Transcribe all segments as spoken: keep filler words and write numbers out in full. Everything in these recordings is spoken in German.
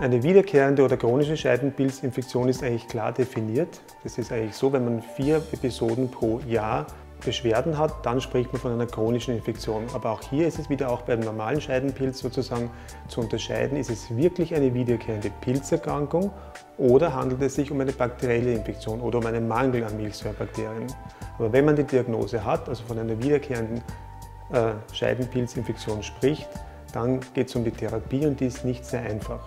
Eine wiederkehrende oder chronische Scheidenpilzinfektion ist eigentlich klar definiert. Das ist eigentlich so, wenn man vier Episoden pro Jahr Beschwerden hat, dann spricht man von einer chronischen Infektion. Aber auch hier ist es wieder auch beim normalen Scheidenpilz sozusagen zu unterscheiden, ist es wirklich eine wiederkehrende Pilzerkrankung oder handelt es sich um eine bakterielle Infektion oder um einen Mangel an Milchsäurebakterien. Aber wenn man die Diagnose hat, also von einer wiederkehrenden äh, Scheidenpilzinfektion spricht, dann geht es um die Therapie und die ist nicht sehr einfach.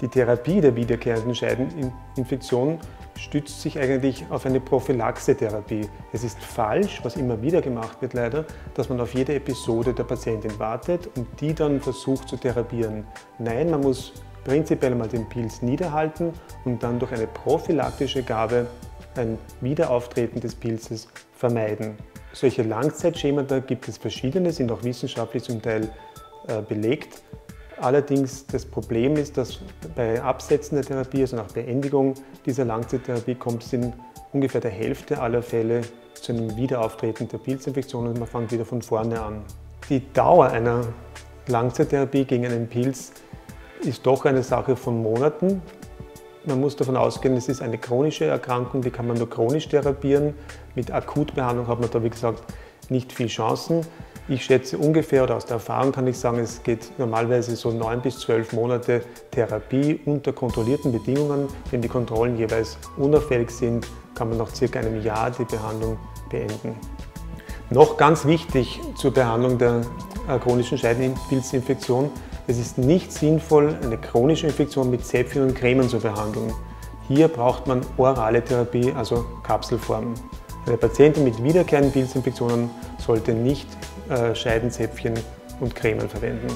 Die Therapie der wiederkehrenden Scheideninfektion stützt sich eigentlich auf eine Prophylaxe-Therapie. Es ist falsch, was immer wieder gemacht wird leider, dass man auf jede Episode der Patientin wartet und die dann versucht zu therapieren. Nein, man muss prinzipiell mal den Pilz niederhalten und dann durch eine prophylaktische Gabe ein Wiederauftreten des Pilzes vermeiden. Solche Langzeitschemata gibt es verschiedene, sind auch wissenschaftlich zum Teil äh, belegt. Allerdings das Problem ist, dass bei Absetzen der Therapie, also nach Beendigung dieser Langzeittherapie, kommt es in ungefähr der Hälfte aller Fälle zu einem Wiederauftreten der Pilzinfektion und man fängt wieder von vorne an. Die Dauer einer Langzeittherapie gegen einen Pilz ist doch eine Sache von Monaten. Man muss davon ausgehen, es ist eine chronische Erkrankung, die kann man nur chronisch therapieren. Mit Akutbehandlung hat man da, wie gesagt, nicht viel Chancen. Ich schätze ungefähr, oder aus der Erfahrung kann ich sagen, es geht normalerweise so neun bis zwölf Monate Therapie unter kontrollierten Bedingungen. Wenn die Kontrollen jeweils unauffällig sind, kann man nach circa einem Jahr die Behandlung beenden. Noch ganz wichtig zur Behandlung der chronischen Scheidenpilzinfektion: Es ist nicht sinnvoll, eine chronische Infektion mit Zäpfchen und Cremen zu behandeln. Hier braucht man orale Therapie, also Kapselformen. Eine Patientin mit wiederkehrenden Pilzinfektionen sollte nicht Scheidenzäpfchen und Cremen verwenden.